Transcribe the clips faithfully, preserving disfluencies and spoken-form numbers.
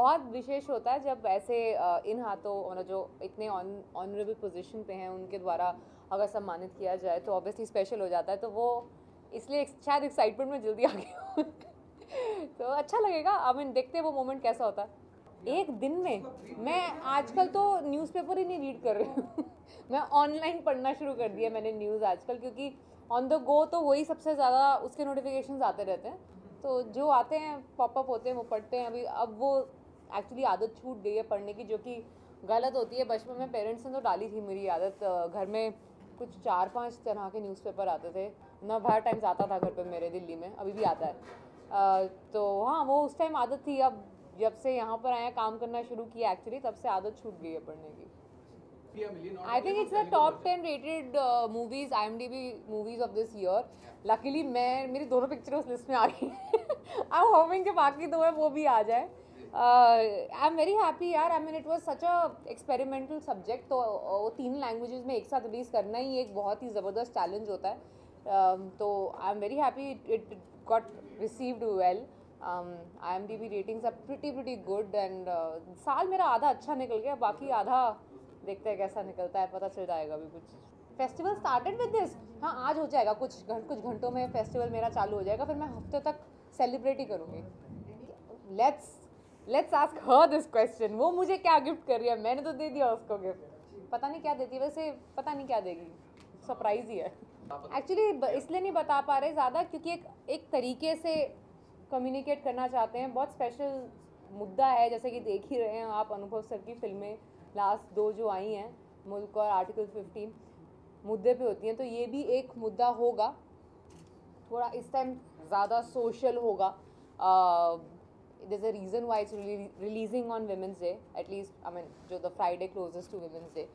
बहुत विशेष होता है जब ऐसे इन हाथों जो इतने ऑनरेबल पोजीशन पे हैं उनके द्वारा अगर सम्मानित किया जाए तो ऑब्वियसली स्पेशल हो जाता है, तो वो इसलिए शायद एक्साइटमेंट में जल्दी आ गया तो अच्छा लगेगा। आई मीन देखते हैं वो मोमेंट कैसा होता है। एक दिन में मैं आजकल तो न्यूज़पेपर ही नहीं रीड कर रही हूँ मैं ऑनलाइन पढ़ना शुरू कर दिया मैंने न्यूज़ आजकल, क्योंकि ऑन द गो तो वही सबसे ज़्यादा उसके नोटिफिकेशंस आते रहते हैं, तो जो आते हैं पॉपअप होते हैं वो पढ़ते हैं। अभी अब वो एक्चुअली आदत छूट गई है पढ़ने की, जो कि गलत होती है। बचपन में पेरेंट्स ने तो डाली थी मेरी आदत, घर में कुछ चार पांच तरह के न्यूज़पेपर आते थे, नवभारत टाइम्स आता था घर पर मेरे दिल्ली में, अभी भी आता है। आ, तो हाँ वो उस टाइम आदत थी, अब जब से यहाँ पर आया काम करना शुरू किया एक्चुअली तब से आदत छूट गई है पढ़ने की। I think it's the top ten rated movies I M D B movies of this year. Luckily मैं मेरी दोनों पिक्चर उस लिस्ट में आ गई आई एम होपिंग के बाकी दो है वो भी आ जाए। आई एम वेरी हैप्पी यार। I mean it was such a experimental subject, तो वो तीन लैंग्वेजेस में एक साथ रिलीज़ करना ही एक बहुत ही ज़बरदस्त चैलेंज होता है। uh, तो I am very happy it got received well. I M D B ratings are pretty pretty good and साल मेरा आधा अच्छा निकल गया, बाकी आधा देखते हैं कैसा निकलता है, पता चल जाएगा। अभी कुछ फेस्टिवल स्टार्टेड विद दिस, हाँ आज हो जाएगा कुछ घंट कुछ घंटों में फेस्टिवल मेरा चालू हो जाएगा, फिर मैं हफ्ते तक सेलिब्रेट ही करूँगी। Let's let's ask her this question, वो मुझे क्या गिफ्ट कर रही है, मैंने तो दे दिया उसको गिफ्ट, पता नहीं क्या देती है, वैसे पता नहीं क्या देगी, सरप्राइज ही है। एक्चुअली इसलिए नहीं बता पा रहे ज़्यादा क्योंकि एक एक तरीके से कम्युनिकेट करना चाहते हैं, बहुत स्पेशल मुद्दा है, जैसे कि देख ही रहे हैं आप अनुभव सर की फिल्में लास्ट दो जो आई हैं मुल्क और आर्टिकल फिफ्टीन मुद्दे पे होती हैं, तो ये भी एक मुद्दा होगा, थोड़ा इस टाइम ज़्यादा सोशल होगा। There is a reason why it's releasing on women's day, at least I mean जो the Friday closest to women's day,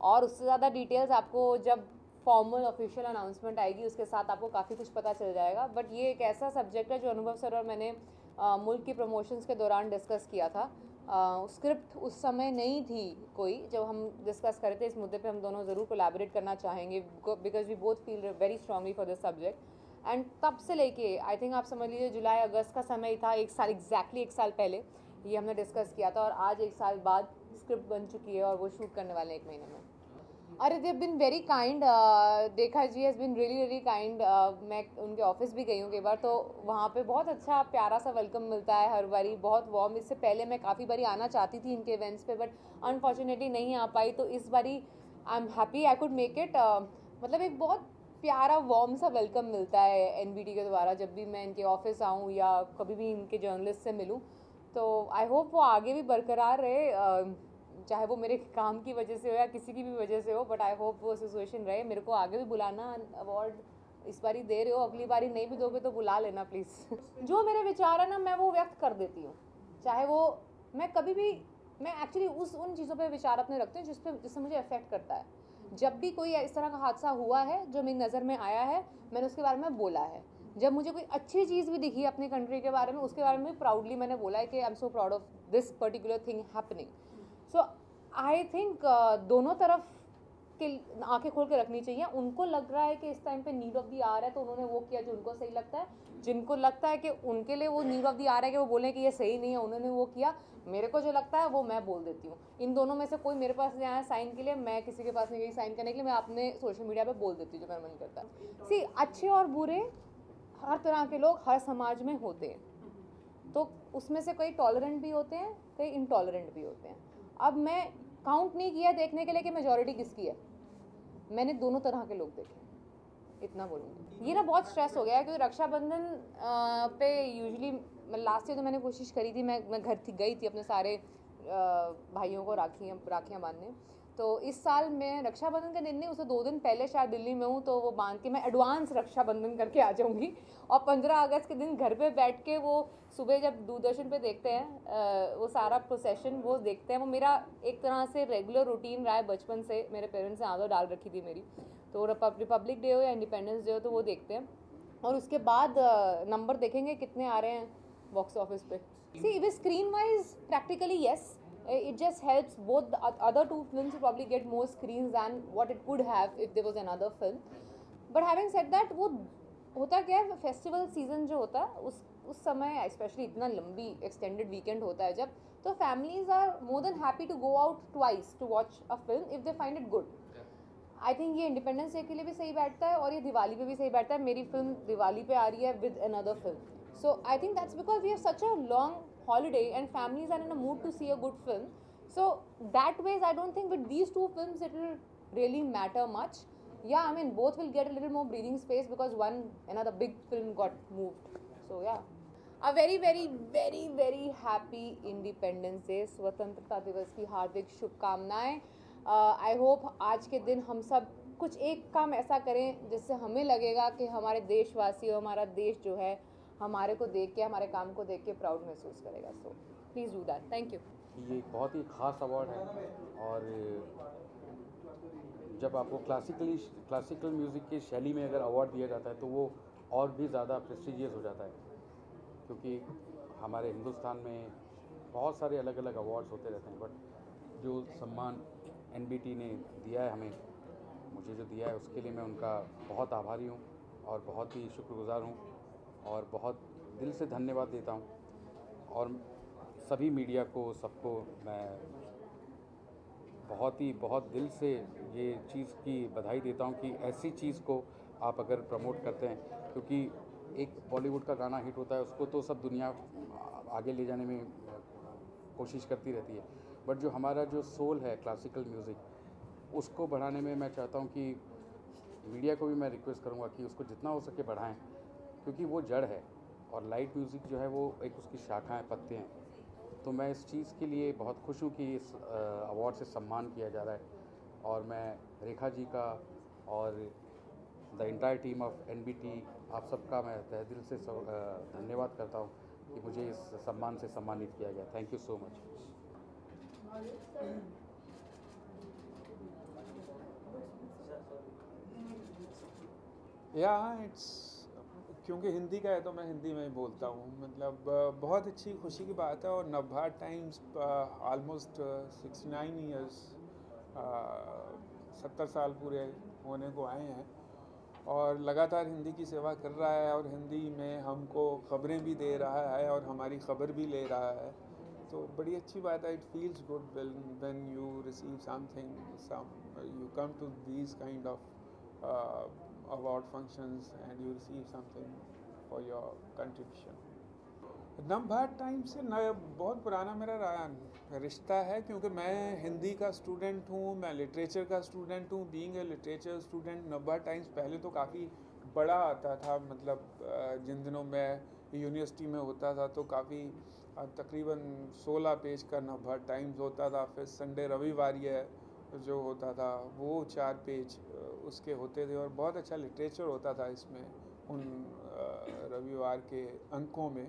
और उससे ज़्यादा डिटेल्स आपको जब फॉर्मल ऑफिशियल अनाउंसमेंट आएगी उसके साथ आपको काफ़ी कुछ पता चल जाएगा। बट ये एक ऐसा सब्जेक्ट है जो अनुभव सर और मैंने आ, मुल्क की प्रमोशंस के दौरान डिस्कस किया था। स्क्रिप्ट उस समय नहीं थी कोई जब हम डिस्कस करे थे इस मुद्दे पे, हम दोनों ज़रूर कोलैबोरेट करना चाहेंगे because we both feel very strongly for this subject. And तब से लेके आई थिंक आप समझ लीजिए जुलाई अगस्त का समय था, एक साल एग्जैक्टली एक साल पहले ये हमने डिस्कस किया था, और आज एक साल बाद स्क्रिप्ट बन चुकी है और वो शूट करने वाले एक महीने में। अरे they have been very kind, देखा जी has been really really kind. मैं उनके ऑफिस भी गई हूँ कई बार, तो वहाँ पे बहुत अच्छा प्यारा सा वेलकम मिलता है हर बारी, बहुत वार्म। इससे पहले मैं काफ़ी बारी आना चाहती थी इनके इवेंट्स पे बट अनफॉर्चुनेटली नहीं आ पाई, तो इस बारी I am happy I could make it. मतलब एक बहुत प्यारा वार्म सा वेलकम मिलता है एन बी टी के द्वारा जब भी मैं इनके ऑफिस आऊँ या कभी भी इनके जर्नलिस्ट से मिलूँ, तो आई होप वो आगे भी बरकरार रहे, uh, चाहे वो मेरे काम की वजह से हो या किसी की भी वजह से हो, बट आई होप वो सिचुएशन रहे। मेरे को आगे भी बुलाना, अवार्ड इस बारी दे रहे हो अगली बारी नहीं भी दोगे तो बुला लेना प्लीज़ जो मेरे विचार है ना मैं वो व्यक्त कर देती हूँ, चाहे वो मैं कभी भी मैं एक्चुअली उस उन चीज़ों पे विचार अपने रखती हूँ जिस पर जिससे मुझे अफेक्ट करता है। जब भी कोई इस तरह का हादसा हुआ है जो मेरी नज़र में आया है मैंने उसके बारे में बोला है, जब मुझे कोई अच्छी चीज़ भी दिखी अपनी कंट्री के बारे में उसके बारे में प्राउडली मैंने बोला है कि I am so proud of this particular thing happening. So I think दोनों तरफ के आंखें खोल के रखनी चाहिए। उनको लग रहा है कि इस टाइम पे नीड ऑफ दी आर है तो उन्होंने वो किया जो उनको सही लगता है, जिनको लगता है कि उनके लिए वो नीड ऑफ दी आर है कि वो बोलें कि ये सही नहीं है उन्होंने वो किया, मेरे को जो लगता है वो मैं बोल देती हूँ। इन दोनों में से कोई मेरे पास नहीं आया साइन के लिए, मैं किसी के पास नहीं गई साइन करने के लिए, मैं अपने सोशल मीडिया पर बोल देती हूँ जो मेरा मन करता है। सी अच्छे और बुरे हर तरह के लोग हर समाज में होते हैं, तो उसमें से कई टॉलरेंट भी होते हैं कई इनटॉलरेंट भी होते हैं। अब मैं काउंट नहीं किया देखने के लिए कि मेजॉरिटी किसकी है, मैंने दोनों तरह के लोग देखे, इतना बोलूँगी। ये ना बहुत स्ट्रेस हो गया है क्योंकि रक्षाबंधन पे यूजुअली लास्ट ईयर तो मैंने कोशिश करी थी, मैं मैं घर थी गई थी अपने सारे भाइयों को राखियाँ राखियाँ बांधने, तो इस साल मैं रक्षाबंधन के दिन नहीं उससे दो दिन पहले शायद दिल्ली में हूँ, तो वो बांध के मैं एडवांस रक्षाबंधन करके आ जाऊँगी। और पंद्रह अगस्त के दिन घर पे बैठ के वो सुबह जब दूरदर्शन पे देखते हैं वो सारा प्रोसेशन वो देखते हैं, वो मेरा एक तरह से रेगुलर रूटीन रहा है बचपन से, मेरे पेरेंट्स ने आदत डाल रखी थी मेरी, तो रिपब्लिक डे हो या इंडिपेंडेंस डे हो तो वो देखते हैं, और उसके बाद नंबर देखेंगे कितने आ रहे हैं बॉक्स ऑफिस पे। See way screen wise practically yes it just helps both the other two films to probably get more screens than what it could have if there was another film, but having said that वो होता क्या है festival season जो होता है उस उस समय स्पेशली इतना लंबी एक्सटेंडेड वीकेंड होता है जब, तो families are more than happy to go out twice to watch a film if they find it good. I think ये इंडिपेंडेंस डे के लिए भी सही बैठता है और ये दिवाली पे भी सही बैठता है. मेरी फिल्म दिवाली पे आ रही है with another film, so I think that's because we have such a long holiday and families are in a mood to see a good film. So that ways I don't think with these two films it will really matter much. Yeah, I mean both will get a little more breathing space because one another big film got moved. So yeah, a very very very very happy Independence Day, स्वतंत्रता दिवस की हार्दिक शुभकामनाएं. I hope आज के दिन हम सब कुछ एक काम ऐसा करें जिससे हमें लगेगा कि हमारे देशवासी और हमारा देश जो है हमारे को देख के, हमारे काम को देख के प्राउड महसूस करेगा. So please do that. Thank you. ये बहुत ही खास अवार्ड है और जब आपको क्लासिकली क्लासिकल म्यूज़िक की शैली में अगर अवार्ड दिया जाता है तो वो और भी ज़्यादा प्रेस्टिजियस हो जाता है, क्योंकि हमारे हिंदुस्तान में बहुत सारे अलग अलग अवार्ड्स होते रहते हैं, बट जो सम्मान एनबीटी ने दिया है हमें, मुझे जो दिया है उसके लिए मैं उनका बहुत आभारी हूँ और बहुत ही शुक्रगुज़ार हूँ और बहुत दिल से धन्यवाद देता हूँ. और सभी मीडिया को, सबको मैं बहुत ही बहुत दिल से ये चीज़ की बधाई देता हूँ कि ऐसी चीज़ को आप अगर प्रमोट करते हैं, क्योंकि एक बॉलीवुड का गाना हिट होता है उसको तो सब दुनिया आगे ले जाने में कोशिश करती रहती है, बट जो हमारा जो सोल है क्लासिकल म्यूज़िक उसको बढ़ाने में मैं चाहता हूँ कि मीडिया को भी मैं रिक्वेस्ट करूँगा कि उसको जितना हो सके बढ़ाएं, क्योंकि वो जड़ है और लाइट म्यूज़िक जो है वो एक उसकी शाखा है, पत्ते हैं. तो मैं इस चीज़ के लिए बहुत खुश हूँ कि इस अवार्ड से सम्मान किया जा रहा है और मैं रेखा जी का और the entire team of NBT आप सबका मैं तहे दिल से धन्यवाद करता हूँ कि मुझे इस सम्मान से सम्मानित किया गया. Thank you so much. Yeah it's क्योंकि हिंदी का है तो मैं हिंदी में ही बोलता हूँ, मतलब बहुत अच्छी खुशी की बात है. और Navbharat Times almost sixty nine years सत्तर साल पूरे होने को आए हैं और लगातार हिंदी की सेवा कर रहा है और हिंदी में हमको खबरें भी दे रहा है और हमारी खबर भी ले रहा है, तो बड़ी अच्छी बात है. It feels good when you receive something some you come to these kind of award functions and you receive something for your contribution. Navbharat Times से न बहुत पुराना मेरा रिश्ता है, क्योंकि मैं हिंदी का स्टूडेंट हूँ, मैं लिटरेचर का स्टूडेंट हूँ. Being a literature student Navbharat Times पहले तो काफ़ी बड़ा आता था, मतलब जिन दिनों मैं यूनिवर्सिटी में होता था तो काफ़ी तकरीबन सोलह पेज का नवभारत टाइम्स होता था. फिर संडे रविवार जो होता था वो चार पेज उसके होते थे और बहुत अच्छा लिटरेचर होता था इसमें उन रविवार के अंकों में.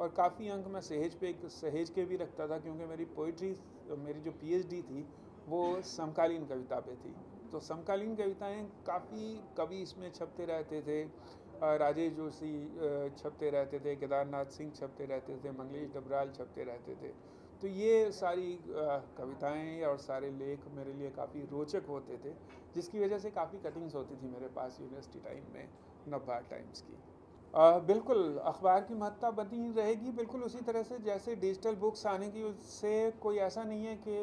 और काफ़ी अंक मैं सहेज पे सहेज के भी रखता था, क्योंकि मेरी पोइट्री मेरी जो पीएचडी थी वो समकालीन कविता पे थी, तो समकालीन कविताएं काफ़ी कवि इसमें छपते रहते थे. राजेश जोशी छपते रहते थे, केदारनाथ सिंह छपते रहते थे, मंगलेश डबराल छपते रहते थे, तो ये सारी कविताएं और सारे लेख मेरे लिए काफ़ी रोचक होते थे, जिसकी वजह से काफ़ी कटिंग्स होती थी मेरे पास यूनिवर्सिटी टाइम में नवभारत टाइम्स की. आ, बिल्कुल अखबार की महत्ता बनी रहेगी, बिल्कुल उसी तरह से जैसे डिजिटल बुक्स आने की उससे कोई ऐसा नहीं है कि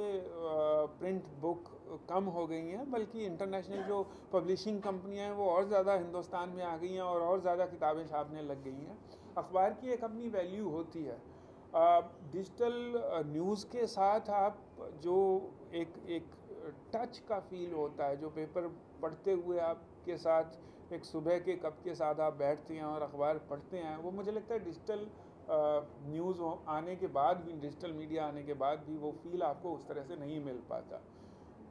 प्रिंट बुक कम हो गई हैं, बल्कि इंटरनेशनल जो पब्लिशिंग कंपनियां हैं वो और ज़्यादा हिंदुस्तान में आ गई हैं और और ज़्यादा किताबें छापने लग गई हैं. अखबार की एक अपनी वैल्यू होती है. डिजिटल न्यूज़ के साथ आप जो एक एक टच का फील होता है, जो पेपर पढ़ते हुए आपके साथ एक सुबह के कप के साथ आप बैठते हैं और अखबार पढ़ते हैं, वो मुझे लगता है डिजिटल न्यूज़ आने के बाद भी, डिजिटल मीडिया आने के बाद भी वो फील आपको उस तरह से नहीं मिल पाता.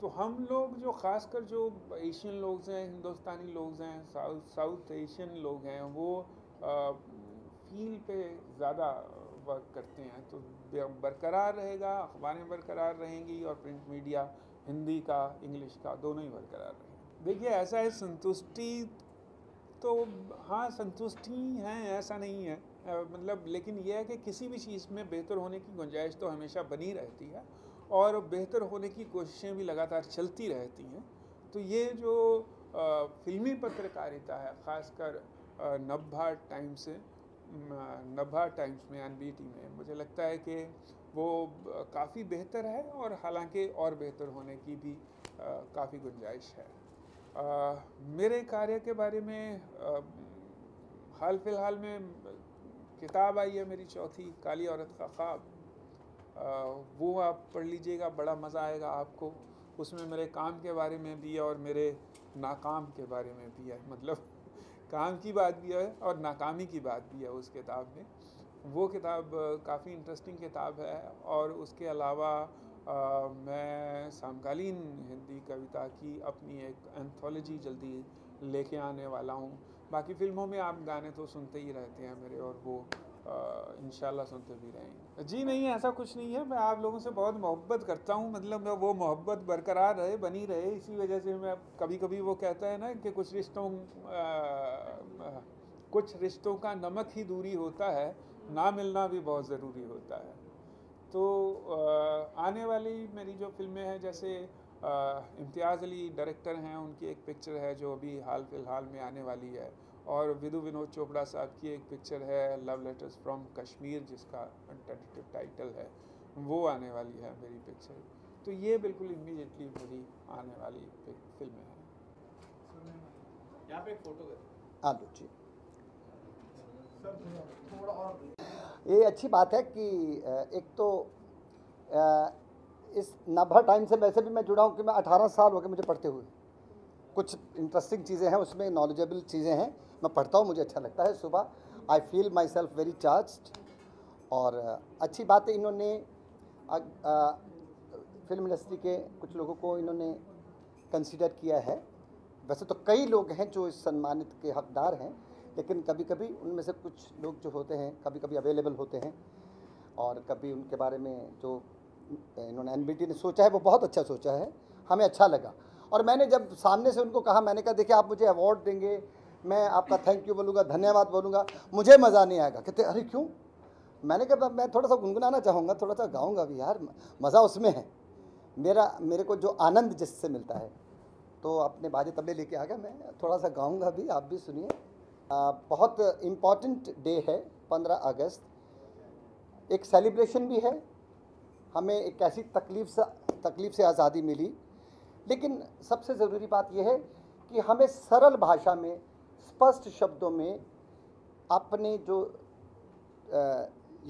तो हम लोग जो खासकर जो एशियन लोग हैं, हिंदुस्तानी लोग हैं, साउथ साउथ एशियन लोग हैं, वो आ, फील पे ज़्यादा वर्क करते हैं, तो बरकरार रहेगा, अखबारें बरकरार रहेंगी और प्रिंट मीडिया हिंदी का, इंग्लिश का, दोनों ही बरकरार रहेंगे. देखिए ऐसा है, संतुष्टि तो हाँ संतुष्टि है, ऐसा नहीं है मतलब, लेकिन यह है कि किसी भी चीज़ में बेहतर होने की गुंजाइश तो हमेशा बनी रहती है और बेहतर होने की कोशिशें भी लगातार चलती रहती हैं. तो ये जो आ, फिल्मी पत्रकारिता है, ख़ासकर नवभारत टाइम्स से, नवभारत टाइम्स में एनबीटी में, मुझे लगता है कि वो काफ़ी बेहतर है और हालांकि और बेहतर होने की भी काफ़ी गुंजाइश है। आ, मेरे कार्य के बारे में आ, हाल फिलहाल में किताब आई है मेरी चौथी, काली औरत का ख्वाब, वो आप पढ़ लीजिएगा, बड़ा मज़ा आएगा आपको। उसमें मेरे काम के बारे में भी है और मेरे नाकाम के बारे में भी है, मतलब काम की बात भी है और नाकामी की बात भी है उस किताब में। वो किताब काफ़ी इंटरेस्टिंग किताब है। और उसके अलावा आ, मैं समकालीन हिंदी कविता की अपनी एक एंथोलॉजी जल्दी लेके आने वाला हूँ। बाकी फिल्मों में आप गाने तो सुनते ही रहते हैं मेरे, और वो इंशाल्लाह सुनते भी रहेंगे। जी नहीं, ऐसा कुछ नहीं है, मैं आप लोगों से बहुत मोहब्बत करता हूँ, मतलब मैं वो मोहब्बत बरकरार रहे, बनी रहे, इसी वजह से मैं कभी कभी वो कहता है ना कि कुछ रिश्तों आ, आ, कुछ रिश्तों का नमक ही दूरी होता है, ना मिलना भी बहुत ज़रूरी होता है। तो आ, आने वाली मेरी जो फिल्में हैं, जैसे इम्तियाज़ अली डायरेक्टर हैं, उनकी एक पिक्चर है जो अभी हाल फिलहाल में आने वाली है, और विधु विनोद चोपड़ा साहब की एक पिक्चर है लव लेटर्स फ्रॉम कश्मीर, जिसका अल्टरनेटिव टाइटल है, वो आने वाली है मेरी पिक्चर। तो ये बिल्कुल इमीडिएटली मेरी आने वाली फिल्में हैं। यहाँ पे एक फोटो आलो जी, थोड़ा और। ये अच्छी बात है कि एक तो इस नवभारत टाइम्स से वैसे भी मैं जुड़ा हूँ कि मैं अठारह साल हो गए मुझे पढ़ते हुए, कुछ इंटरेस्टिंग चीज़ें हैं उसमें, नॉलेजेबल चीज़ें हैं, मैं पढ़ता हूँ, मुझे अच्छा लगता है। सुबह I feel myself very charged. और अच्छी बात है, इन्होंने आ, आ, फिल्म इंडस्ट्री के कुछ लोगों को इन्होंने कंसीडर किया है। वैसे तो कई लोग हैं जो इस सम्मानित के हकदार हैं, लेकिन कभी कभी उनमें से कुछ लोग जो होते हैं कभी कभी अवेलेबल होते हैं, और कभी उनके बारे में जो इन्होंने एनबीटी ने सोचा है वो बहुत अच्छा सोचा है, हमें अच्छा लगा। और मैंने जब सामने से उनको कहा, मैंने कहा देखिए आप मुझे अवार्ड देंगे, मैं आपका थैंक यू बोलूँगा, धन्यवाद बोलूँगा, मुझे मज़ा नहीं आएगा। कहते अरे क्यों? मैंने कहा मैं थोड़ा सा गुनगुनाना चाहूँगा, थोड़ा सा गाऊँगा भी यार, मज़ा उसमें है मेरा, मेरे को जो आनंद जिससे मिलता है। तो अपने बाजे तबले लेके आ गया, मैं थोड़ा सा गाऊँगा भी, आप भी सुनिए। बहुत इम्पॉर्टेंट डे है पंद्रह अगस्त, एक सेलिब्रेशन भी है, हमें एक ऐसी तकलीफ से तकलीफ से आज़ादी मिली, लेकिन सबसे ज़रूरी बात यह है कि हमें सरल भाषा में, स्पष्ट शब्दों में अपने जो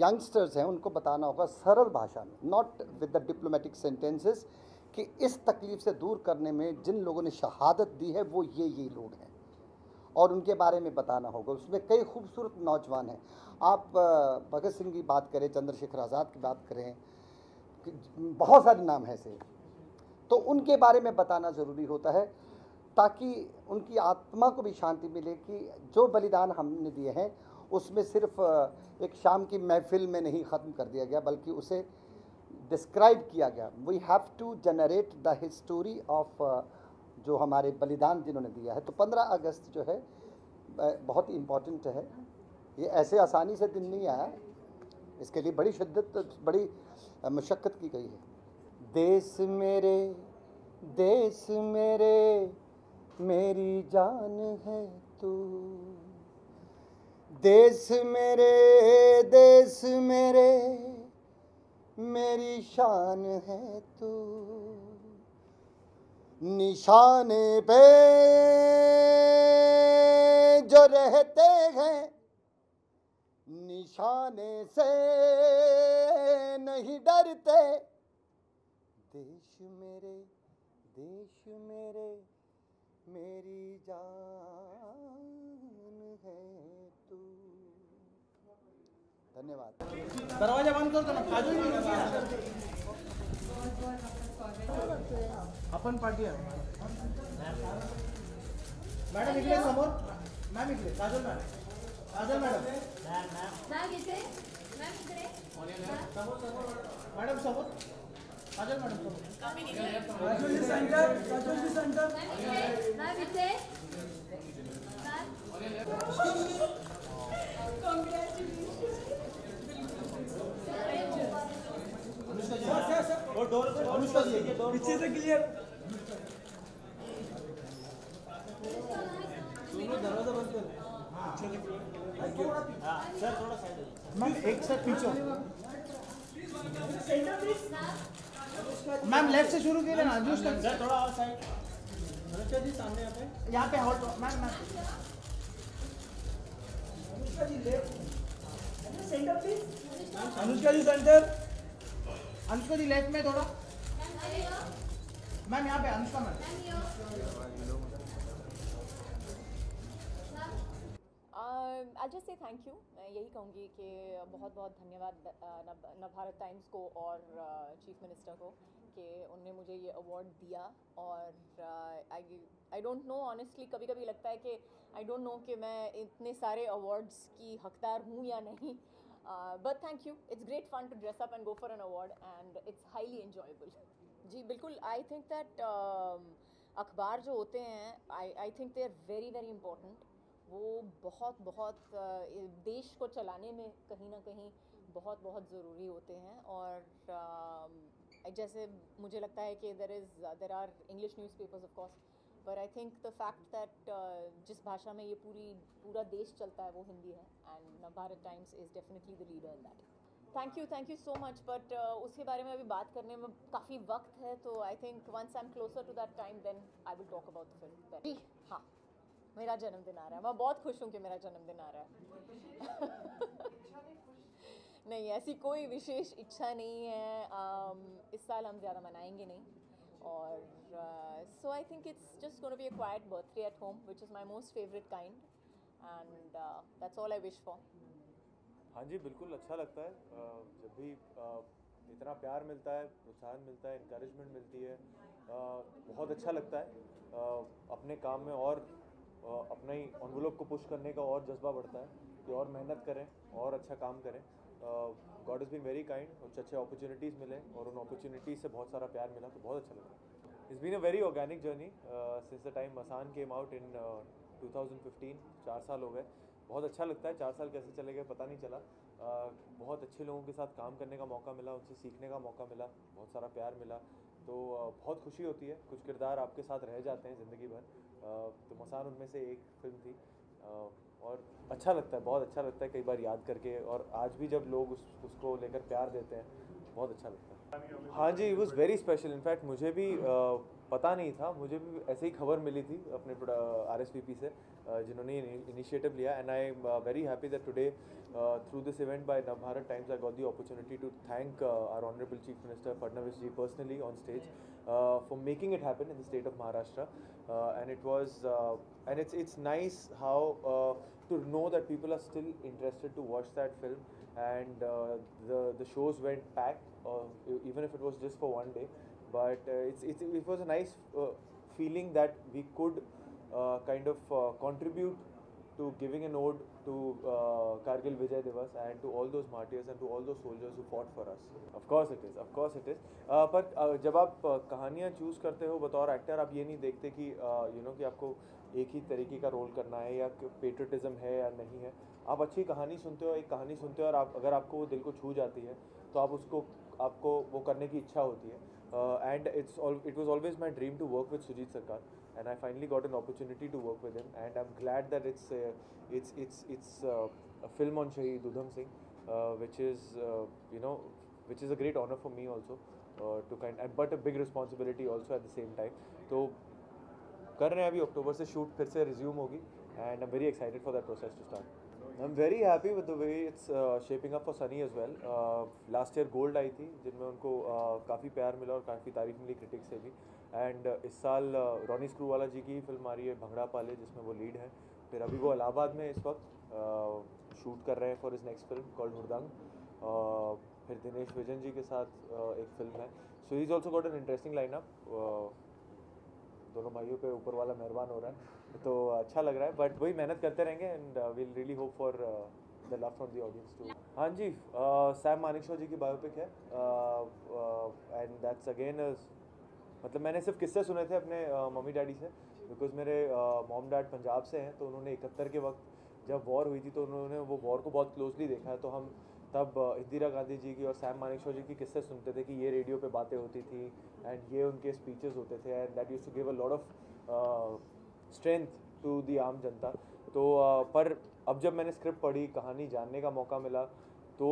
यंगस्टर्स हैं उनको बताना होगा, सरल भाषा में, not with the diplomatic sentences, कि इस तकलीफ़ से दूर करने में जिन लोगों ने शहादत दी है वो ये ये लोग हैं, और उनके बारे में बताना होगा। उसमें कई खूबसूरत नौजवान हैं, आप भगत सिंह की बात करें, चंद्रशेखर आज़ाद की बात करें, बहुत सारे नाम हैं ऐसे, तो उनके बारे में बताना ज़रूरी होता है ताकि उनकी आत्मा को भी शांति मिले कि जो बलिदान हमने दिए हैं उसमें सिर्फ एक शाम की महफिल में नहीं ख़त्म कर दिया गया, बल्कि उसे डिस्क्राइब किया गया। We have to generate the history of जो हमारे बलिदान जिन्होंने दिया है। तो पंद्रह अगस्त जो है बहुत ही इम्पॉर्टेंट है, ये ऐसे आसानी से दिन नहीं आया, इसके लिए बड़ी शिद्दत, बड़ी मशक्क़त की गई है। देश मेरे देश मेरे मेरी जान है तू, देश मेरे देश मेरे मेरी शान है तू, निशाने पे जो रहते हैं निशाने से नहीं डरते, देश मेरे देश मेरे मेरी जान है तू। धन्यवाद। दरवाजा बंद कर दो ना, काजोल जी अपन पार्टी है मैडम, इकडे समोर मैम, इकडे Kajol madam, Kajol madam ma'am ma'am इकडे मैम, इकडे समोर समोर मैडम, समोर Kajol madam, Kajol ji centre, Kajol ji centre, नाम इथे अनुष्का जी, सर सर वो डोर, अनुष्का जी पीछे से क्लियर, दोनों दरवाजा बंद कर, हां पीछे से क्लियर। मैम एक से पीछे, मैम लेफ्ट से शुरू किया ना जूस तक, थोड़ा और साइड अनुष्का जी सामने पे, यहाँ पे halt ma'am, Anushka ji left, centre please, Anushka ji centre, Anushka ji left में थोड़ा मैम, यहाँ पे Anushka ma'am. I just say thank you, मैं यही कहूँगी कि बहुत बहुत धन्यवाद नवभारत टाइम्स को और चीफ मिनिस्टर को कि उनने मुझे ये अवार्ड दिया। और I I don't know honestly, कभी कभी लगता है कि आई डोंट नो कि मैं इतने सारे अवार्ड्स की हकदार हूँ या नहीं, but thank you, it's great fun to dress up and go for an award and it's highly enjoyable. जी बिल्कुल, आई थिंक दैट अखबार जो होते हैं I I think they are very very important, वो बहुत बहुत देश को चलाने में कहीं ना कहीं बहुत बहुत ज़रूरी होते हैं। और जैसे मुझे लगता है कि there is there are English newspapers of course, पर I think the fact that जिस भाषा में ये पूरी पूरा देश चलता है वो हिंदी है, and Navbharat Times is definitely the leader in that. Thank you, thank you so much, but उसके बारे में अभी बात करने में काफ़ी वक्त है, तो I think once I am closer to that time then I will talk about the film. जी हाँ, मेरा जन्मदिन आ रहा है, मैं बहुत खुश हूँ कि मेरा जन्मदिन आ रहा है। नहीं, ऐसी कोई विशेष इच्छा नहीं है, um, इस साल हम ज़्यादा मनाएंगे नहीं, और so I think it's just gonna be a quiet birthday at home which is my most favourite kind and that's all I wish for. हाँ जी बिल्कुल, अच्छा लगता है uh, जब भी uh, इतना प्यार मिलता है, प्रोत्साहन मिलता है, इनकरेजमेंट मिलती है, uh, बहुत अच्छा लगता है, uh, अपने काम में और अपना ही एनवलप को पुश करने का और जज्बा बढ़ता है कि और मेहनत करें और अच्छा काम करें। God is been very kind, अच्छे अच्छे अपॉर्चुनिटीज़ मिले और उन अपॉर्चुनिटीज़ से बहुत सारा प्यार मिला, तो बहुत अच्छा लगा। It's been a very organic journey since the time Masaan came out in two thousand fifteen, चार साल हो गए, बहुत अच्छा लगता है, चार साल कैसे चले गए पता नहीं चला। uh, बहुत अच्छे लोगों के साथ काम करने का मौका मिला, उनसे सीखने का मौका मिला, बहुत सारा प्यार मिला, तो बहुत खुशी होती है। कुछ किरदार आपके साथ रह जाते हैं ज़िंदगी भर, तो मसान उनमें से एक फिल्म थी, और अच्छा लगता है, बहुत अच्छा लगता है कई बार याद करके, और आज भी जब लोग उस उसको लेकर प्यार देते हैं बहुत अच्छा लगता है। हाँ जी, it was very special, in fact मुझे भी पता नहीं था, मुझे भी ऐसे ही खबर मिली थी अपने आर एस वी पी से जिन्होंने इनिशिएटिव लिया, and I am very happy that today through this event by Navbharat Times I got the opportunity to thank our honourable Chief Minister Fadnavis ji personally on stage for making it happen in the state of Maharashtra, and it was and it's nice how to know that people are still interested to watch that film, and the shows went packed, even if it was just for one day, but it was a nice feeling that we could kind of contribute to giving an ode to Kargil Vijay Diwas and to all those martyrs and to all those soldiers who fought for us. Of course. it is, of course it is. Uh, but uh, जब आप uh, कहानियाँ choose करते हो बतौर actor, आप ये नहीं देखते कि uh, you know कि आपको एक ही तरीके का रोल करना है या पेट्रियटिज़म है या नहीं है, आप अच्छी कहानी सुनते हो, एक कहानी सुनते हो और आप अगर आपको वो दिल को छू जाती है तो आप उसको आपको वो करने की इच्छा होती है। Uh, and it's all, it was always my dream to work with Sujit Sarkar, and I finally got an opportunity to work with him, and I'm glad that it's uh, it's it's it's uh, a film on Shaheed Udham Singh, uh, which is uh, you know which is a great honor for me also uh, to kind and but a big responsibility also at the same time. So, कर रहे हैं अभी अक्टूबर से shoot फिर से resume होगी, and I'm very excited for that process to start. I'm very happy with the way it's uh, shaping up for Sunny as well. Uh, last year gold आई थी जिनमें उनको uh, काफ़ी प्यार मिला और काफ़ी तारीफ मिली क्रिटिक्स से भी, एंड uh, इस साल रॉनी स्क्रूवाला जी की फिल्म आ रही है भंगड़ा पाले जिसमें वो लीड है, फिर अभी वो इलाहाबाद में इस वक्त uh, शूट कर रहे हैं for his next film called मुर्दंग, uh, फिर दिनेश विजन जी के साथ uh, एक फिल्म है, so he is also got an interesting line up, दोनों भाइयों पे ऊपर वाला मेहरबान हो रहा है तो अच्छा लग रहा है, बट वही मेहनत करते रहेंगे and we'll really hope for the love from the audience too. हाँ जी, सैम मानेकशॉ जी की बायोपिक है, एंड दैट्स अगेन मतलब मैंने सिर्फ किस्से सुने थे अपने uh, मम्मी डैडी से, बिकॉज मेरे मॉम डैड पंजाब से हैं, तो उन्होंने इकहत्तर के वक्त जब वॉर हुई थी तो उन्होंने वो वॉर को बहुत क्लोजली देखा है, तो हम तब इंदिरा गांधी जी की और सैम मानेकशॉ जी की किस्से सुनते थे कि ये रेडियो पे बातें होती थी एंड ये उनके स्पीचेस होते थे, and that used to give a lot of strength to the आम जनता। तो पर अब जब मैंने स्क्रिप्ट पढ़ी, कहानी जानने का मौका मिला, तो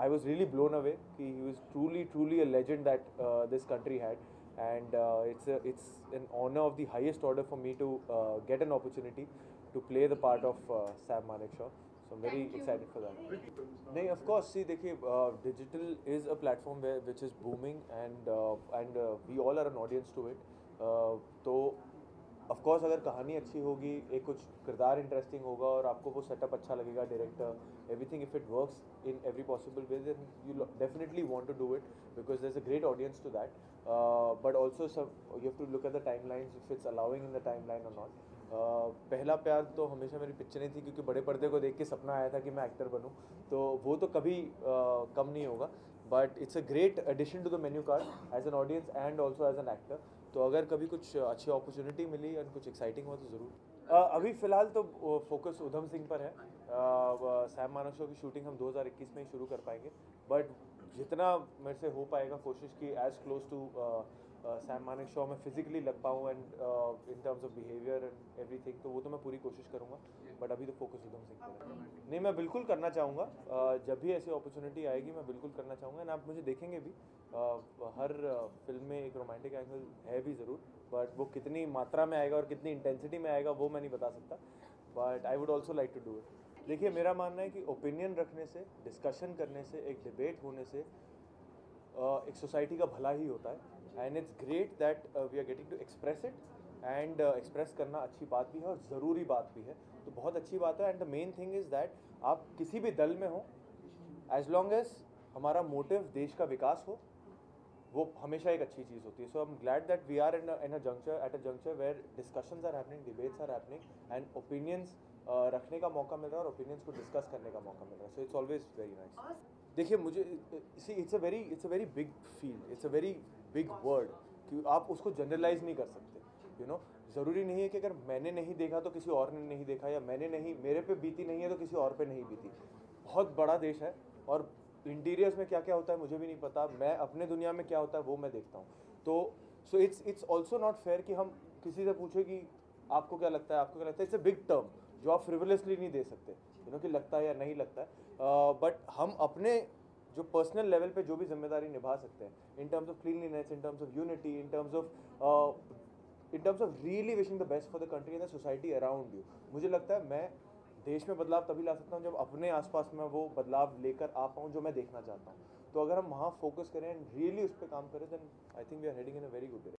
I was really blown away कि he was truly truly a legend that this country had, and it's it's an honour of the highest order for me to get an opportunity to play the part of Sam Manekshaw. So I'm very excited for that. नहीं, of course. See, देखिए, digital is a platform where which is booming, and uh, and uh, we all are an audience to it. तो of course अगर कहानी अच्छी होगी, एक कुछ किरदार इंटरेस्टिंग होगा, और आपको वो सेटअप अच्छा लगेगा, director, everything, if it works in every possible way, then you definitely want to do it because there is a great audience to that. But also you have to look at the timelines, if it's allowing in the timeline or not. Uh, पहला प्यार तो हमेशा मेरी picture नहीं थी, क्योंकि बड़े पर्दे को देख के सपना आया था कि मैं एक्टर बनूं, तो वो तो कभी uh, कम नहीं होगा. But it's a great addition to the menu card as an audience and also as an actor. तो अगर कभी कुछ अच्छी अपॉर्चुनिटी मिली और कुछ एक्साइटिंग हुआ तो ज़रूर. uh, अभी फ़िलहाल तो फोकस उधम सिंह पर है. सैम मानेकशॉ की शूटिंग हम दो हज़ार इक्कीस में ही शुरू कर पाएंगे, बट जितना मेरे से हो पाएगा कोशिश की as close to Sam Manekshaw में फिजिकली लग पाऊँ, and in terms of behaviour and everything, तो वो तो मैं पूरी कोशिश करूँगा. बट अभी तो फोकस उधम सिंह पर है. नहीं, मैं बिल्कुल करना चाहूँगा. uh, जब भी ऐसी अपॉर्चुनिटी आएगी मैं बिल्कुल करना चाहूँगा, एंड आप मुझे देखेंगे भी. uh, हर uh, फिल्म में एक रोमांटिक एंगल है भी ज़रूर, बट वो कितनी मात्रा में आएगा और कितनी इंटेंसिटी में आएगा वो मैं नहीं बता सकता. But I would also like to do it. देखिए, मेरा मानना है कि ओपिनियन रखने से, डिस्कशन करने से, एक डिबेट होने से uh, एक सोसाइटी का भला ही होता है. And it's great that we are getting to express it, and express करना अच्छी बात भी है और ज़रूरी बात भी है, तो बहुत अच्छी बात है. And the main thing is that आप किसी भी दल में हो, एज लॉन्ग एज हमारा मोटिव देश का विकास हो, वो हमेशा एक अच्छी चीज़ होती है. So I am glad that we are in in a juncture at a juncture where discussions are happening, debates are happening, and opinions रखने का मौका मिल रहा है और ओपिनियंस को डिस्कस करने का मौका मिल रहा है. So it's always very nice. देखिए, मुझे see it's a very it's a very big field, it's a very big word, कि आप उसको जनरलाइज नहीं कर सकते. यू नो, ज़रूरी नहीं है कि अगर मैंने नहीं देखा तो किसी और ने नहीं देखा, या मैंने नहीं मेरे पे बीती नहीं है तो किसी और पे नहीं बीती. बहुत बड़ा देश है और इंटीरियर्स में क्या क्या होता है मुझे भी नहीं पता. मैं अपने दुनिया में क्या होता है वो मैं देखता हूँ. तो so it's it's also not fair कि हम किसी से पूछे कि आपको क्या लगता है, आपको क्या लगता है. इट्स अ बिग टर्म जो आप फ्रिवलेसली नहीं दे सकते, यू नो, कि लगता है या नहीं लगता है. बट हम अपने जो पर्सनल लेवल पे जो भी जिम्मेदारी निभा सकते हैं, in terms of cleanliness, in terms of unity, in terms of in terms of really wishing the best for the country and the society around you, मुझे लगता है मैं देश में बदलाव तभी ला सकता हूँ जब अपने आसपास में वो बदलाव लेकर आ पाऊँ जो मैं देखना चाहता हूँ. तो अगर हम वहाँ फोकस करें एंड रियली उस पर काम करें, then I think we are heading in a very good direction.